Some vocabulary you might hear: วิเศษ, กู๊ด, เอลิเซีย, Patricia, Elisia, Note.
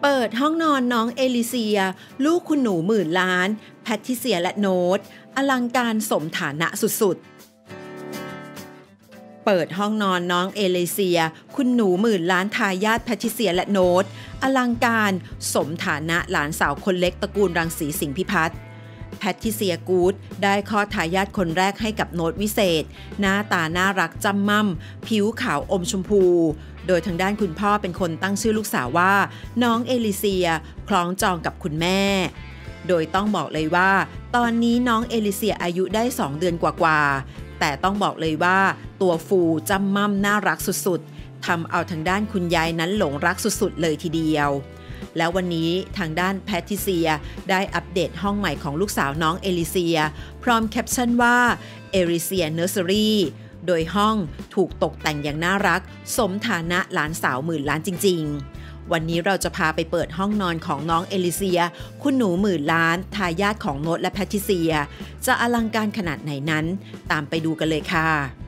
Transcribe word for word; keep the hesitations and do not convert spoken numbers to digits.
เปิดห้องนอนน้องเอลิเซียลูกคุณหนูหมื่นล้านแพทริเซียและโน้ตอลังการสมฐานะสุดๆเปิดห้องนอนน้องเอลิเซียคุณหนูหมื่นล้านทายาทแพทริเซียและโน้ตอลังการสมฐานะหลานสาวคนเล็กตระกูลรังสีสิงห์พิพัฒน์แพทริเซียกู๊ดได้คลอดทายาทคนแรกให้กับโน้ตวิเศษหน้าตาน่ารักจำม่ำผิวขาวอมชมพูโดยทางด้านคุณพ่อเป็นคนตั้งชื่อลูกสาวว่าน้องเอลิเซียคล้องจองกับคุณแม่โดยต้องบอกเลยว่าตอนนี้น้องเอลิเซียอายุได้สองเดือนกว่าๆแต่ต้องบอกเลยว่าตัวฟูจำม่ำน่ารักสุดๆทำเอาทางด้านคุณยายนั้นหลงรักสุดๆเลยทีเดียวแล้ววันนี้ทางด้านแพทริเซียได้อัปเดตห้องใหม่ของลูกสาวน้องเอลิเซียพร้อมแคปชั่นว่าเอลิเซียเนอร์เซอรี่โดยห้องถูกตกแต่งอย่างน่ารักสมฐานะหลานสาวหมื่นล้านจริงๆวันนี้เราจะพาไปเปิดห้องนอนของน้องเอลิเซียคุณหนูหมื่นล้านทายาทของโน้ตและแพทริเซียจะอลังการขนาดไหนนั้นตามไปดูกันเลยค่ะ